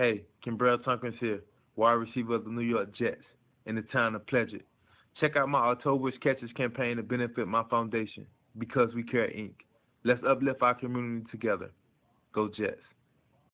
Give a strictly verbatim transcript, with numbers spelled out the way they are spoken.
Hey, Kenbrell Thompkins here, wide receiver of the New York Jets, and it's time to pledge it. Check out my October's Catches campaign to benefit my foundation, Because We Kare, Incorporated. Let's uplift our community together. Go Jets.